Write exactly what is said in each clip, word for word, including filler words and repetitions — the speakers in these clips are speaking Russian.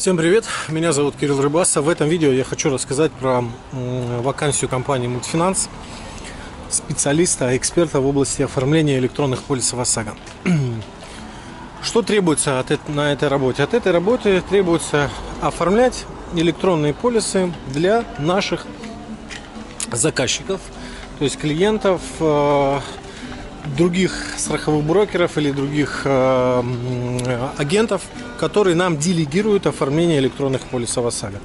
Всем привет, меня зовут Кирилл Рыбасов. В этом видео я хочу рассказать про вакансию компании Мультфинанс, специалиста, эксперта в области оформления электронных полисов ОСАГО. Что требуется от это, на этой работе? От этой работы требуется оформлять электронные полисы для наших заказчиков, то есть клиентов, других страховых брокеров или других э, агентов, которые нам делегируют оформление электронных полисов ОСАГО.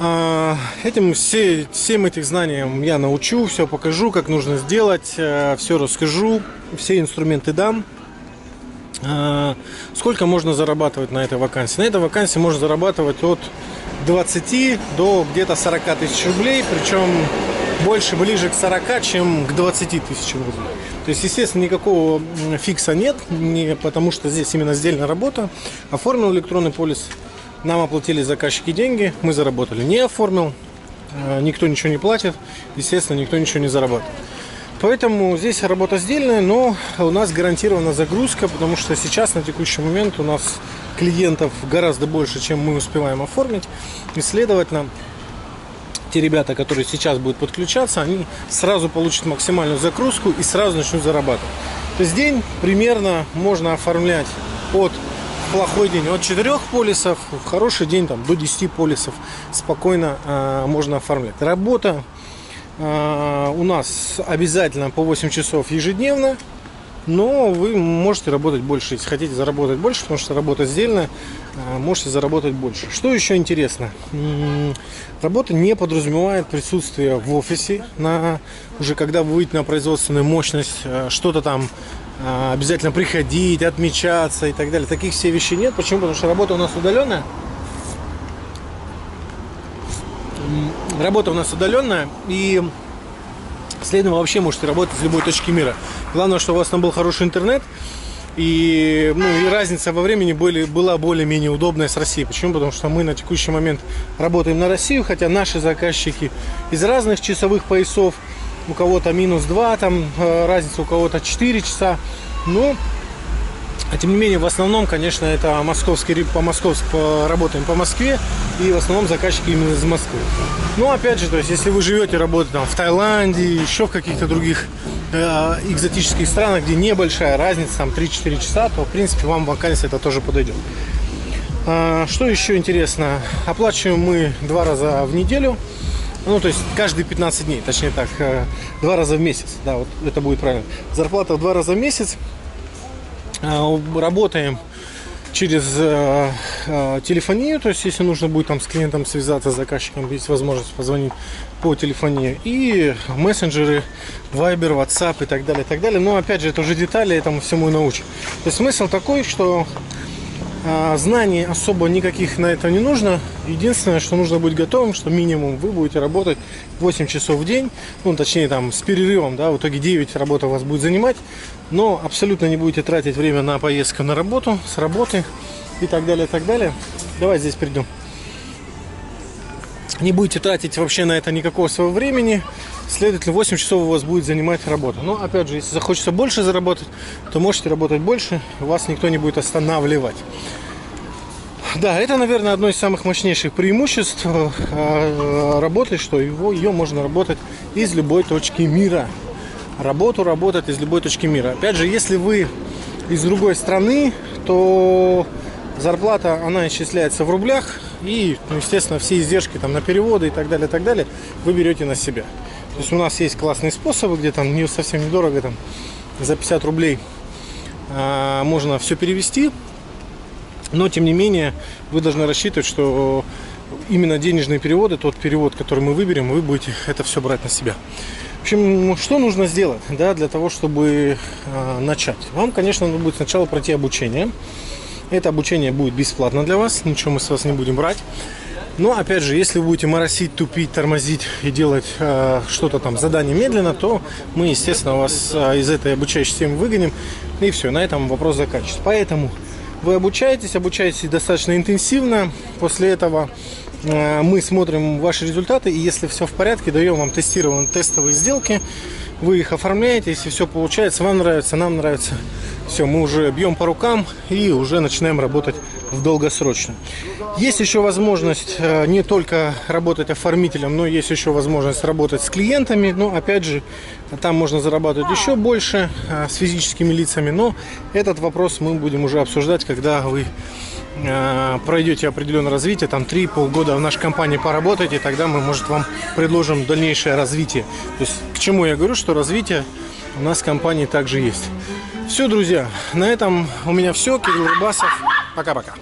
Э, этим все, всем этих знаниям я научу, все покажу, как нужно сделать, э, все расскажу, все инструменты дам. Э, сколько можно зарабатывать на этой вакансии? На этой вакансии можно зарабатывать от двадцати до где-то сорока тысяч рублей, причем больше, ближе к сорока, чем к двадцати тысячам рублей. То есть, естественно, никакого фикса нет, не потому что здесь именно сдельная работа. Оформил электронный полис, нам оплатили заказчики деньги, мы заработали. Не оформил, никто ничего не платит, естественно, никто ничего не зарабатывает. Поэтому здесь работа сдельная, но у нас гарантирована загрузка, потому что сейчас, на текущий момент, у нас клиентов гораздо больше, чем мы успеваем оформить, и, следовательно, те ребята, которые сейчас будут подключаться, они сразу получат максимальную загрузку и сразу начнут зарабатывать. То есть день примерно можно оформлять от плохой день от четырёх полисов, в хороший день там до десяти полисов спокойно э, можно оформлять. Работа э, у нас обязательно по восемь часов ежедневно, но вы можете работать больше, если хотите заработать больше, потому что работа сдельная, можете заработать больше. Что еще интересно? Работа не подразумевает присутствие в офисе, на, уже когда вы выйдете на производственную мощность, что-то там обязательно приходить, отмечаться и так далее. Таких все вещей нет. Почему? Потому что работа у нас удаленная. Работа у нас удаленная, и следовательно, вообще можете работать с любой точки мира. Главное, что у вас там был хороший интернет, и, ну, и разница во времени были, была более-менее удобная с Россией. Почему? Потому что мы на текущий момент работаем на Россию, хотя наши заказчики из разных часовых поясов, у кого-то минус два, там разница у кого-то четыре часа, но а тем не менее, в основном, конечно, это московский, по московск, по, работаем по Москве, и в основном заказчики именно из Москвы. Но опять же, то есть, если вы живете, работаете там в Таиланде, еще в каких-то других э, экзотических странах, где небольшая разница, там три-четыре часа, то, в принципе, вам вакансия это тоже подойдет. А, что еще интересно? Оплачиваем мы два раза в неделю, ну, то есть, каждые пятнадцать дней, точнее так, два раза в месяц, да, вот это будет правильно. Зарплата в два раза в месяц. Работаем через э, э, телефонию, то есть если нужно будет там с клиентом связаться, с заказчиком, есть возможность позвонить по телефонии, и мессенджеры, Viber, WhatsApp и так далее, и так далее. Но опять же, это уже детали, этому всему и научим. То есть смысл такой, что э, знаний особо никаких на это не нужно. Единственное, что нужно быть готовым, что минимум вы будете работать восемь часов в день, ну точнее там с перерывом, да, в итоге девять работа вас будет занимать. Но абсолютно не будете тратить время на поездку на работу, с работы и так далее, и так далее. Давай здесь перейдем. Не будете тратить вообще на это никакого своего времени. Следовательно, восемь часов у вас будет занимать работа. Но, опять же, если захочется больше заработать, то можете работать больше, вас никто не будет останавливать. Да, это, наверное, одно из самых мощнейших преимуществ работы, что его, ее можно работать из любой точки мира. Работу работать из любой точки мира. Опять же, если вы из другой страны, то зарплата, она исчисляется в рублях, и, ну, естественно, все издержки там на переводы и так далее, и так далее, вы берете на себя. То есть у нас есть классные способы, где там не совсем недорого, там за пятьдесят рублей а, можно все перевести, но тем не менее вы должны рассчитывать, что именно денежные переводы, тот перевод, который мы выберем, вы будете это все брать на себя. В общем, что нужно сделать, да, для того, чтобы э, начать? Вам, конечно, надо будет сначала пройти обучение. Это обучение будет бесплатно для вас, ничего мы с вас не будем брать. Но, опять же, если вы будете моросить, тупить, тормозить и делать э, что-то там, задание медленно, то мы, естественно, вас э, из этой обучающей системы выгоним. И все, на этом вопрос заканчивается. Поэтому вы обучаетесь, обучаетесь достаточно интенсивно. После этого Мы смотрим ваши результаты, и если все в порядке, даем вам тестированные тестовые сделки. Вы их оформляете, если все получается, вам нравится, нам нравится. Все, мы уже бьем по рукам и уже начинаем работать в долгосрочном. Есть еще возможность не только работать оформителем, но есть еще возможность работать с клиентами. Но опять же, там можно зарабатывать еще больше с физическими лицами. Но этот вопрос мы будем уже обсуждать, когда вы пройдете определенное развитие, там три-полгода в нашей компании поработаете, тогда мы, может, вам предложим дальнейшее развитие. То есть, к чему я говорю, что развитие у нас в компании также есть. Все, друзья, на этом у меня все. Кирилл Рыбасов. Пока-пока.